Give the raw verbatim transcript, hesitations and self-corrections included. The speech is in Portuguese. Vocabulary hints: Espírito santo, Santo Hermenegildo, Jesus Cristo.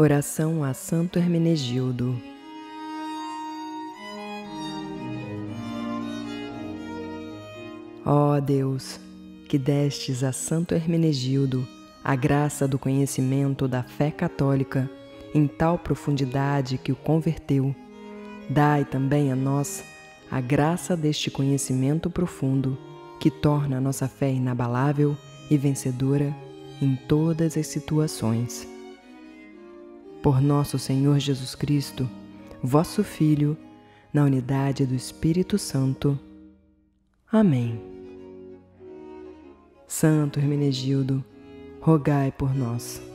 Oração a Santo Hermenegildo. Ó Deus, que destes a Santo Hermenegildo a graça do conhecimento da fé católica em tal profundidade que o converteu, dai também a nós a graça deste conhecimento profundo que torna a nossa fé inabalável e vencedora em todas as situações. Por nosso Senhor Jesus Cristo, vosso Filho, na unidade do Espírito Santo. Amém. Santo Hermenegildo, rogai por nós.